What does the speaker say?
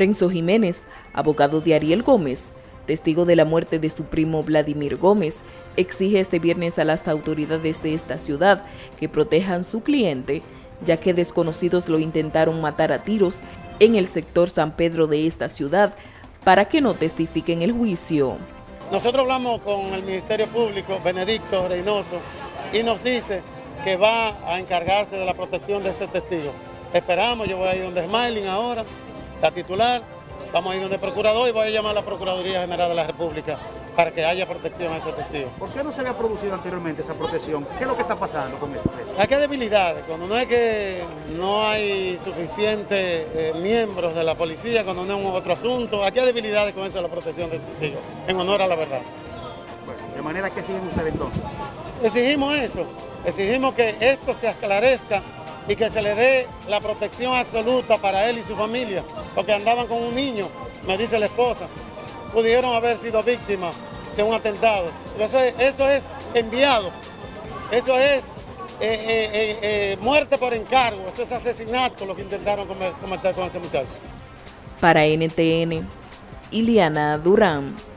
Renzo Jiménez, abogado de Ariel Gómez, testigo de la muerte de su primo Vladimir Gómez, exige este viernes a las autoridades de esta ciudad que protejan su cliente, ya que desconocidos lo intentaron matar a tiros en el sector San Pedro de esta ciudad para que no testifiquen el juicio. Nosotros hablamos con el Ministerio Público, Benedicto Reynoso, y nos dice que va a encargarse de la protección de ese testigo. Esperamos, yo voy a ir donde Smiling ahora, la titular, vamos a ir donde el procurador y voy a llamar a la Procuraduría General de la República para que haya protección a ese testigo. ¿Por qué no se había producido anteriormente esa protección? ¿Qué es lo que está pasando con este testigo? Hay que debilidades, cuando no hay suficientes miembros de la policía, cuando no es un otro asunto, hay que debilidades con eso de la protección del testigo, en honor a la verdad. Bueno, ¿de manera que exigen ustedes entonces? Exigimos eso, exigimos que esto se aclarezca y que se le dé la protección absoluta para él y su familia, porque andaban con un niño, me dice la esposa, pudieron haber sido víctimas de un atentado. Eso es enviado, eso es muerte por encargo, eso es asesinato lo que intentaron cometer con ese muchacho. Para NTN, Iliana Durán.